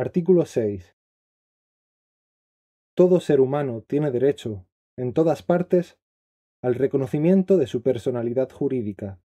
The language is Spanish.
Artículo 6. Todo ser humano tiene derecho, en todas partes, al reconocimiento de su personalidad jurídica.